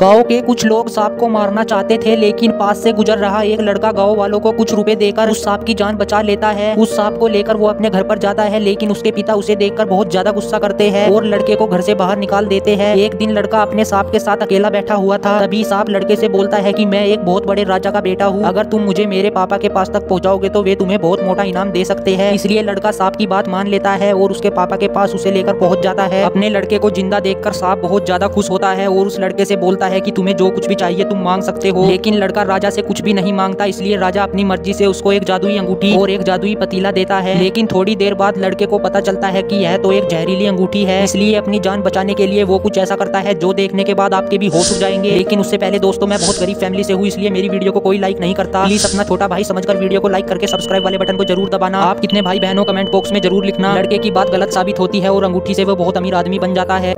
गांव के कुछ लोग सांप को मारना चाहते थे, लेकिन पास से गुजर रहा एक लड़का गांव वालों को कुछ रुपए देकर उस सांप की जान बचा लेता है। उस सांप को लेकर वो अपने घर पर जाता है, लेकिन उसके पिता उसे देखकर बहुत ज्यादा गुस्सा करते हैं और लड़के को घर से बाहर निकाल देते हैं। एक दिन लड़का अपने सांप के साथ अकेला बैठा हुआ था, तभी सांप लड़के से बोलता है कि मैं एक बहुत बड़े राजा का बेटा हूँ, अगर तुम मुझे मेरे पापा के पास तक पहुँचाओगे तो वे तुम्हें बहुत मोटा इनाम दे सकते हैं। इसलिए लड़का सांप की बात मान लेता है और उसके पापा के पास उसे लेकर पहुँच जाता है। अपने लड़के को जिंदा देखकर सांप बहुत ज्यादा खुश होता है और उस लड़के से बोलता है कि तुम्हें जो कुछ भी चाहिए तुम मांग सकते हो। लेकिन लड़का राजा से कुछ भी नहीं मांगता, इसलिए राजा अपनी मर्जी से उसको एक जादुई अंगूठी और एक जादुई पतीला देता है। लेकिन थोड़ी देर बाद लड़के को पता चलता है कि यह तो एक जहरीली अंगूठी है, इसलिए अपनी जान बचाने के लिए वो कुछ ऐसा करता है जो देखने के बाद आपके भी होश उड़ जाएंगे। लेकिन उससे पहले दोस्तों, मैं बहुत गरीब फैमिली से हूँ, इसलिए मेरी वीडियो को कोई लाइक नहीं करता। प्लीज अपना छोटा भाई समझकर वीडियो को लाइक करके सब्सक्राइब वाले बटन को जरूर दबाना। आप कितने भाई बहनों कमेंट बॉक्स में जरूर लिखना। लड़के की बात गलत साबित होती है और अंगूठी से वो बहुत अमीर आदमी बन जाता है।